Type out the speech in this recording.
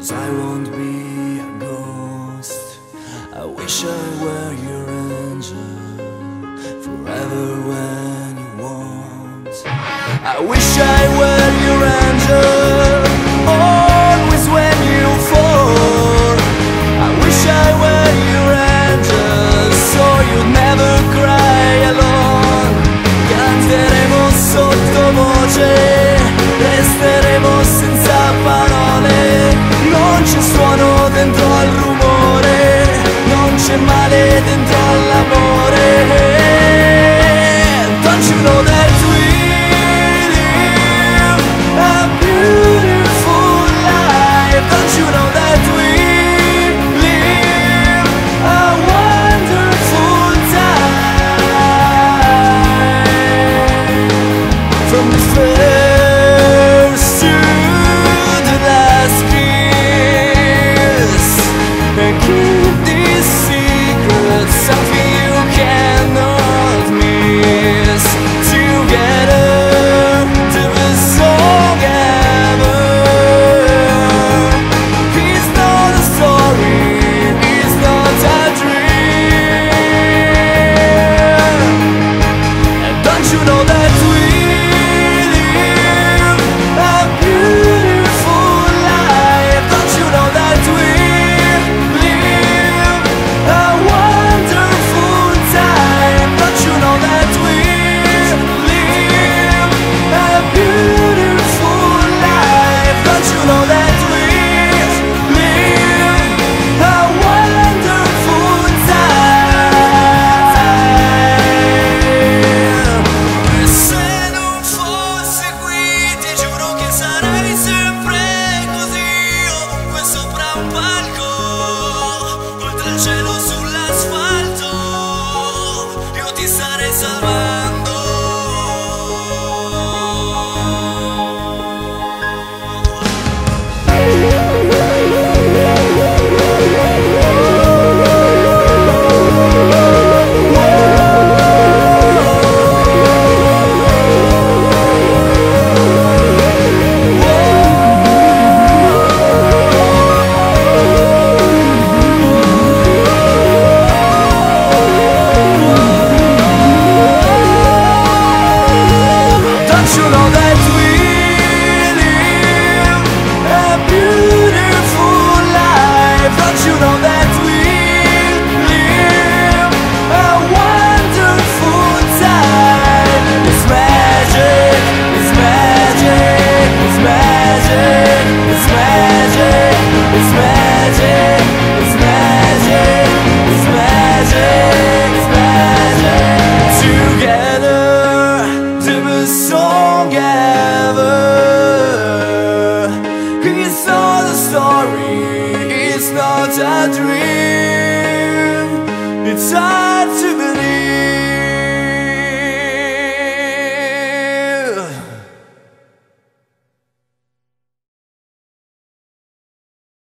'Cause I won't be a ghost. I wish I were your angel, forever when you want. I wish I were your angel, always when you fall. I wish I were your angel, so you'd never cry alone. Canteremo sotto voce, resteremo senza parole. Non c'è suono dentro al rumore, non c'è male dentro all'amore. Don't you know that we live a beautiful life? Don't you know that we live a wonderful time? From the first to the last kiss, keep these secrets, something you cannot miss. Together, to the song ever. It's not a story, it's not a dream. And don't you know that we live a beautiful life? Don't you know that we it's not a dream, it's a